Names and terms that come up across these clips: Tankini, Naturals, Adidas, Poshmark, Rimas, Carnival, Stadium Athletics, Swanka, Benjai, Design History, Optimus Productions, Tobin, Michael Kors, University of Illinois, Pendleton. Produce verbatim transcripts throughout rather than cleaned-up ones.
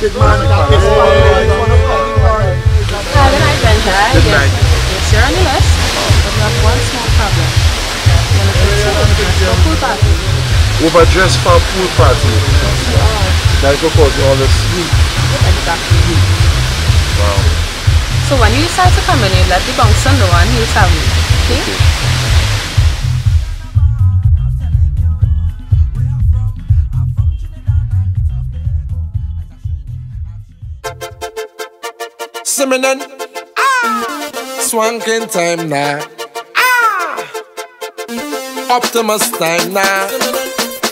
big man. Hi, good night, Benjai. Good night. Yes, you're on the list, but we have one small problem. You're pool party. Overdressed for a pool party. That will cause all the sleep. Exactly. Wow. So when you decide to come in, you let the bouncer know and he'll tell you. Okay? Okay. Simmering, ah, swanking time now, ah, Optimus time now,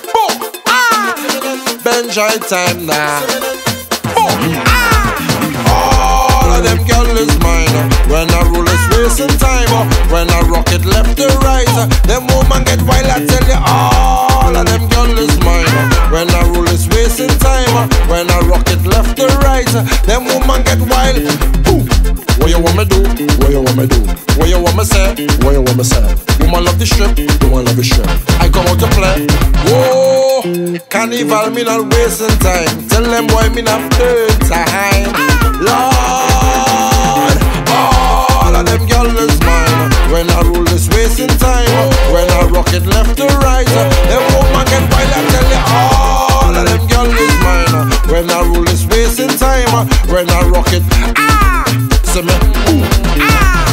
boom, ah, Benjai time now, boom, ah, all of them girls is mine. When I roll it's wasting time, when I rock it left to right, them woman get wild, I tell you all of them girls is mine. When I roll it's wasting time, when I rock it left to right, them woman get wild. What you want me do? What you want me do? What you want me say? What you want me say? Woman love the strip, woman love the strip. I come out to play. Whoa, carnival me not wasting time. Tell them why me not third time. Lord, all of them girls is mine. When I roll is wasting time. When I rock it left to right, them woman can wild. I tell you all of them girls is mine. When I roll is wasting time. When I rock it. Ooh, ah.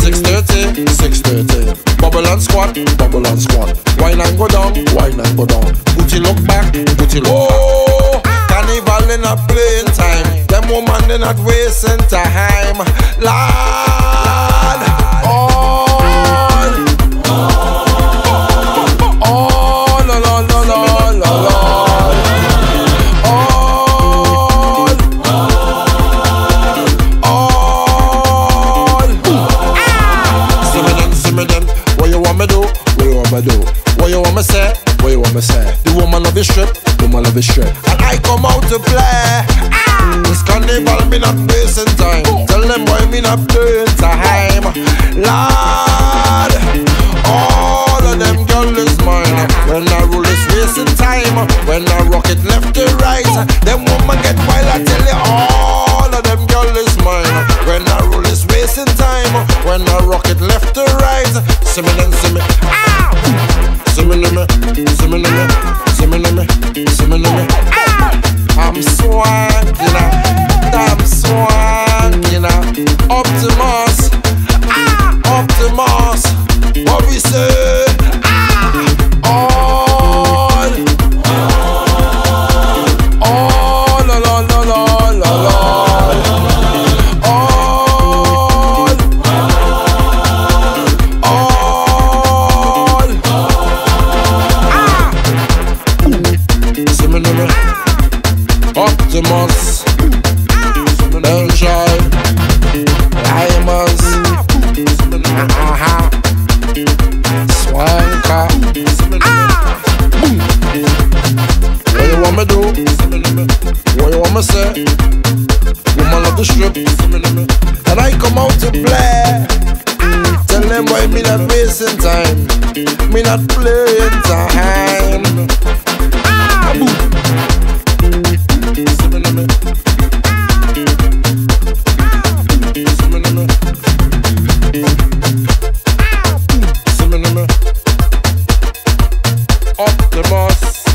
six thirty, six thirty. Bubble and squat, bubble and squat. Wine and go down, wine and go down. Booty look back, booty look back. Ah. Carnival in a playing time. Them woman they not wasting time. Lord, all, all, all, all, all, all, all, all, all. What you want me say? What you want me say? The woman of the strip, woman of the strip. And I come out to play. Ah. This carnival me not wasting time. Oh. Tell them why me not playing time. Lord, all of them girls is mine. When I roll is wasting time. When I rock it left to right, oh. Them woman get wild. I tell you all of them girls is mine. When I roll is wasting time. When I rock it left to right, simmer and simmer. Simmering, simmering, simmering, simmering. I'm Swanka, you know. I'm Swanka, you know. Optimus, ah, Optimus. What we say? Optimus, Benjai, Rimas, Swanka. What you want me do? What you want me say? Woman love the strip, and I come out to play. Tell them why me not wasting time, me not playing time. Optimus.